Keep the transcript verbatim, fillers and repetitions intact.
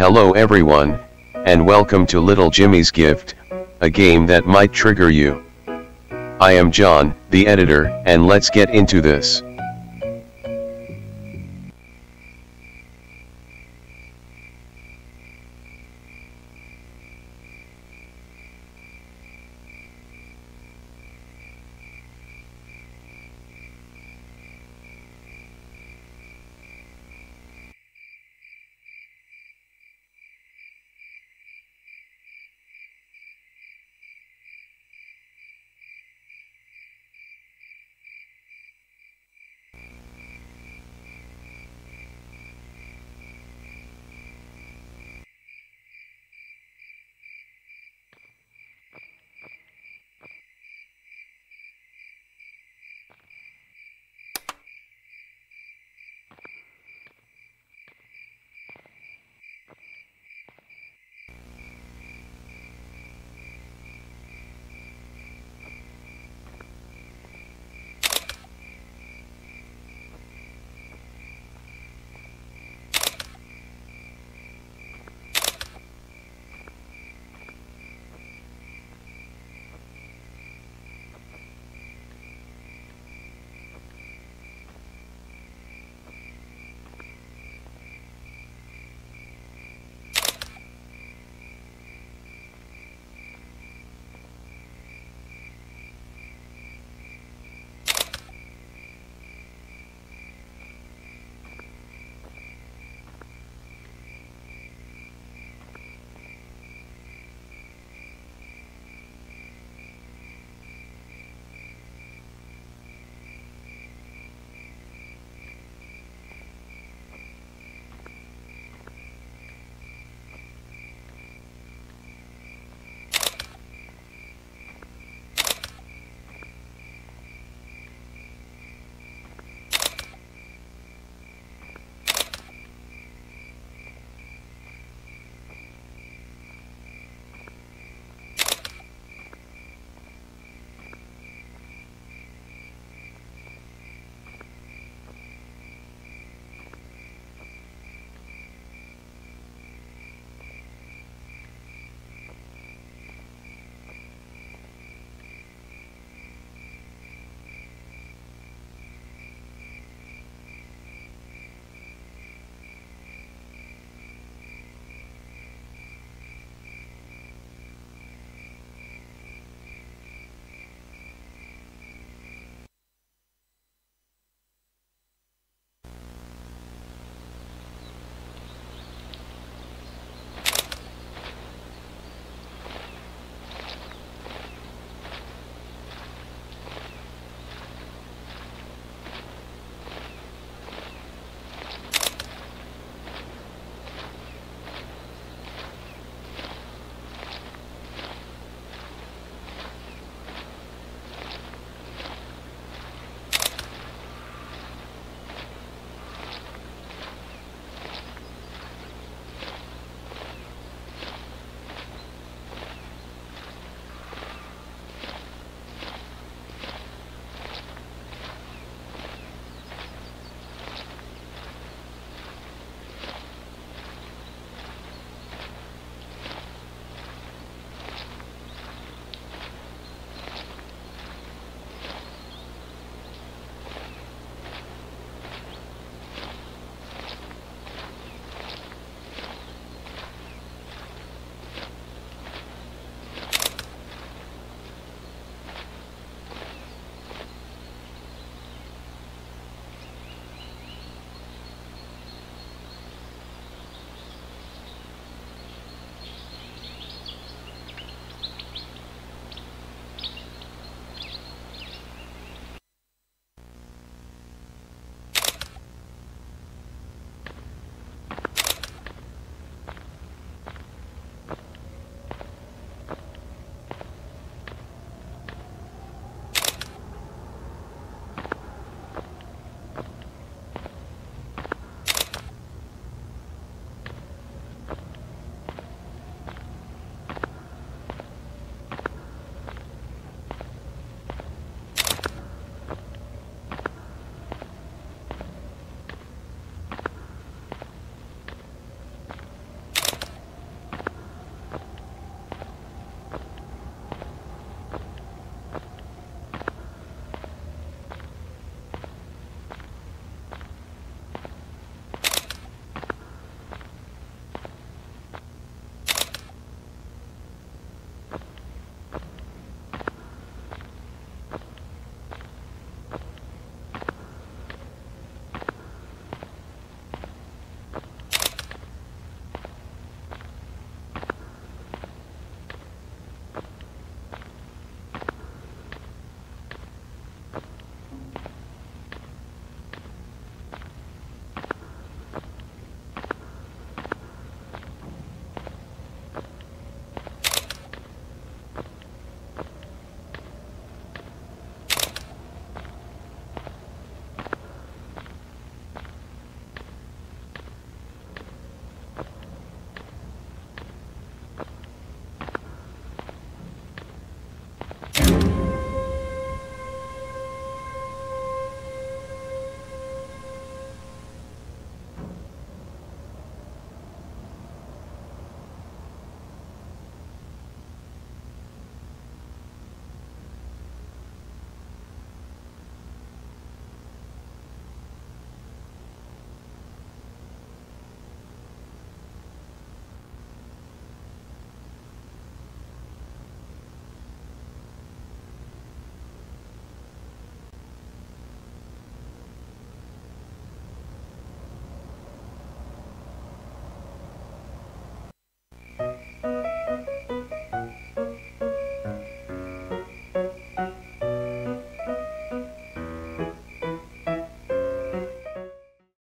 Hello everyone, and welcome to Little Jimmy's Gift, a game that might trigger you. I am John, the editor, and let's get into this.